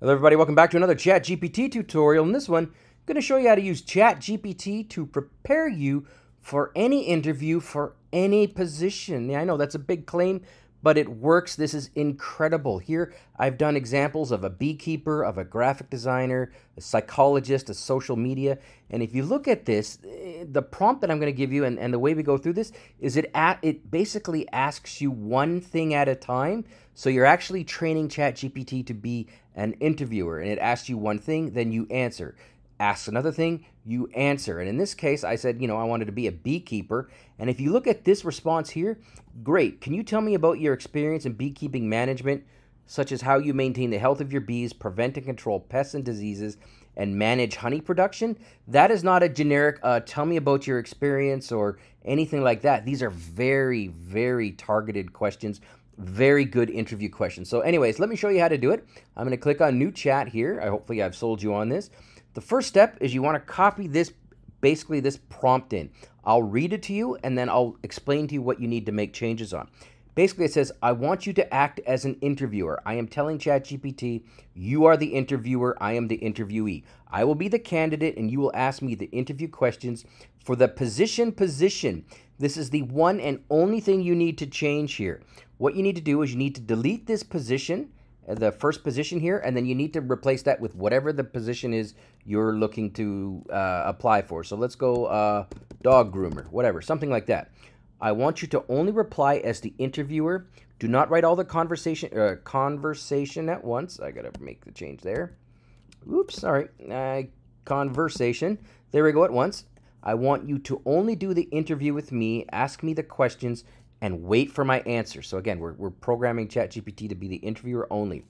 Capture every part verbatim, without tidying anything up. Hello everybody, welcome back to another ChatGPT tutorial. In this one, I'm going to show you how to use ChatGPT to prepare you for any interview for any position. Yeah, I know that's a big claim, but it works. This is incredible. Here, I've done examples of a beekeeper, of a graphic designer, a psychologist, a social media. And if you look at this, the prompt that I'm going to give you and, and the way we go through this is it, at, it basically asks you one thing at a time. So you're actually training ChatGPT to be an interviewer. And it asks you one thing, then you answer. Asks another thing, you answer. And in this case, I said, you know, I wanted to be a beekeeper. And if you look at this response here, great. Can you tell me about your experience in beekeeping management, such as how you maintain the health of your bees, prevent and control pests and diseases, and manage honey production? That is not a generic, uh, tell me about your experience or anything like that. These are very, very targeted questions. Very good interview questions. So anyways, let me show you how to do it. I'm going to click on new chat here. I hopefully I've sold you on this. The first step is you want to copy this, basically this prompt in. I'll read it to you and then I'll explain to you what you need to make changes on. Basically it says, I want you to act as an interviewer. I am telling ChatGPT, you are the interviewer, I am the interviewee. I will be the candidate and you will ask me the interview questions for the position position. This is the one and only thing you need to change here. What you need to do is you need to delete this position, the first position here, and then you need to replace that with whatever the position is you're looking to uh, apply for. So let's go uh, dog groomer, whatever, something like that. I want you to only reply as the interviewer. Do not write all the conversation uh, conversation at once. I gotta make the change there. Oops, sorry, uh, conversation. There we go, at once. I want you to only do the interview with me, ask me the questions, and wait for my answer. So again, we're, we're programming ChatGPT to be the interviewer only.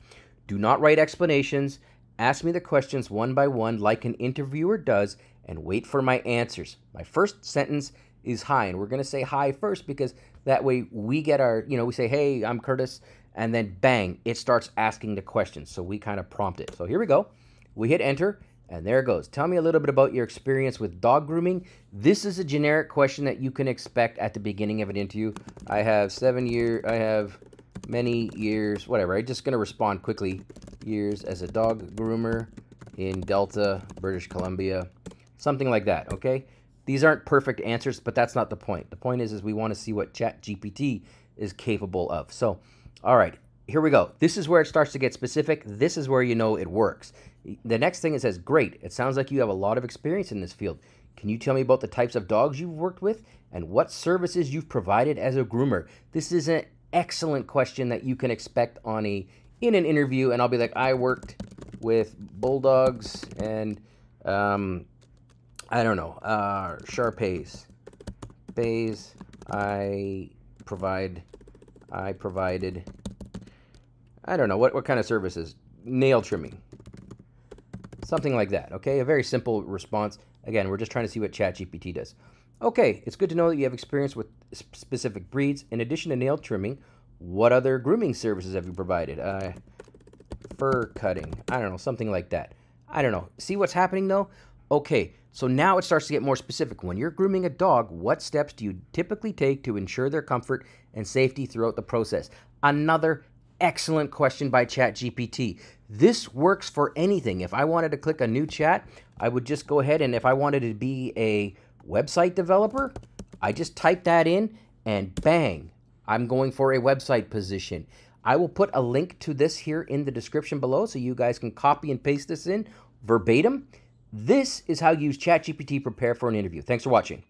Do not write explanations. Ask me the questions one by one like an interviewer does and wait for my answers. My first sentence is hi, and we're going to say hi first because that way we get our, you know, we say, hey, I'm Curtis, and then bang, it starts asking the questions. So we kind of prompt it. So here we go. We hit enter. And there it goes. Tell me a little bit about your experience with dog grooming. This is a generic question that you can expect at the beginning of an interview. I have seven years, I have many years, whatever. I'm just going to respond quickly. Years as a dog groomer in Delta, British Columbia. Something like that, okay? These aren't perfect answers, but that's not the point. The point is, is we want to see what ChatGPT is capable of. So, all right. Here we go. This is where it starts to get specific. This is where you know it works. The next thing it says, great, it sounds like you have a lot of experience in this field. Can you tell me about the types of dogs you've worked with and what services you've provided as a groomer? This is an excellent question that you can expect on a in an interview, and I'll be like, I worked with bulldogs and, um, I don't know, uh, Shar-Peis. Bays, I provide, I provided... I don't know, what, what kind of services? Nail trimming. Something like that, okay? A very simple response. Again, we're just trying to see what ChatGPT does. Okay, it's good to know that you have experience with specific breeds. In addition to nail trimming, what other grooming services have you provided? Uh, fur cutting, I don't know, something like that. I don't know. See what's happening though? Okay, so now it starts to get more specific. When you're grooming a dog, what steps do you typically take to ensure their comfort and safety throughout the process? Another excellent question by ChatGPT. This works for anything. If I wanted to click a new chat, I would just go ahead, and if I wanted to be a website developer, I just type that in and bang, I'm going for a website position. I will put a link to this here in the description below so you guys can copy and paste this in verbatim. This is how you use ChatGPT to prepare for an interview. Thanks for watching.